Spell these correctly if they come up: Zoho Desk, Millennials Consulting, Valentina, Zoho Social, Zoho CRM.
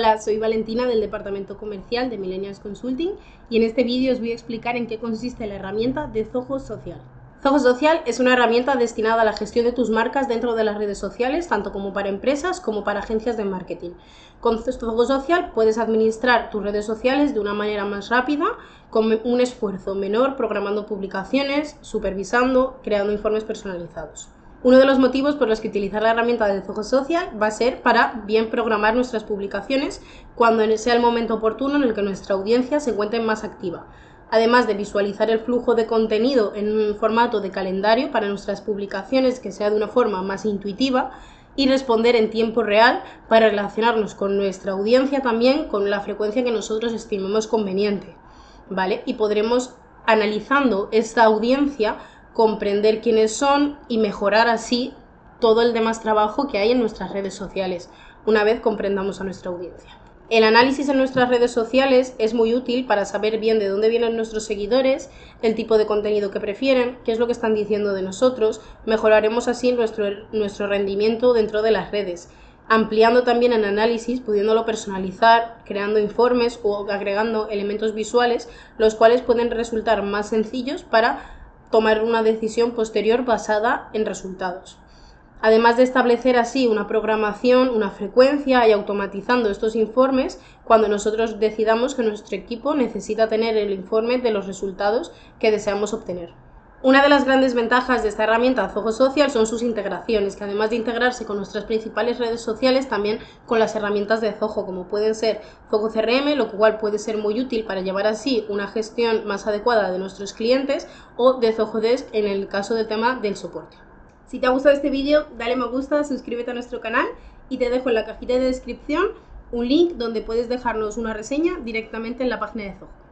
Hola, soy Valentina del Departamento Comercial de Millennials Consulting y en este vídeo os voy a explicar en qué consiste la herramienta de Zoho Social. Zoho Social es una herramienta destinada a la gestión de tus marcas dentro de las redes sociales, tanto como para empresas como para agencias de marketing. Con Zoho Social puedes administrar tus redes sociales de una manera más rápida, con un esfuerzo menor, programando publicaciones, supervisando, creando informes personalizados. Uno de los motivos por los que utilizar la herramienta de Zoho Social va a ser para bien programar nuestras publicaciones cuando sea el momento oportuno en el que nuestra audiencia se encuentre más activa. Además de visualizar el flujo de contenido en un formato de calendario para nuestras publicaciones que sea de una forma más intuitiva y responder en tiempo real para relacionarnos con nuestra audiencia también con la frecuencia que nosotros estimemos conveniente, ¿vale? Y podremos, analizando esta audiencia, comprender quiénes son y mejorar así todo el demás trabajo que hay en nuestras redes sociales, una vez comprendamos a nuestra audiencia. El análisis en nuestras redes sociales es muy útil para saber bien de dónde vienen nuestros seguidores, el tipo de contenido que prefieren, qué es lo que están diciendo de nosotros. Mejoraremos así nuestro rendimiento dentro de las redes, ampliando también el análisis, pudiéndolo personalizar, creando informes o agregando elementos visuales, los cuales pueden resultar más sencillos para tomar una decisión posterior basada en resultados. Además de establecer así una programación, una frecuencia y automatizando estos informes cuando nosotros decidamos que nuestro equipo necesita tener el informe de los resultados que deseamos obtener. Una de las grandes ventajas de esta herramienta Zoho Social son sus integraciones, que además de integrarse con nuestras principales redes sociales, también con las herramientas de Zoho, como pueden ser Zoho CRM, lo cual puede ser muy útil para llevar así una gestión más adecuada de nuestros clientes, o de Zoho Desk en el caso del tema del soporte. Si te ha gustado este vídeo, dale me gusta, suscríbete a nuestro canal y te dejo en la cajita de descripción un link donde puedes dejarnos una reseña directamente en la página de Zoho.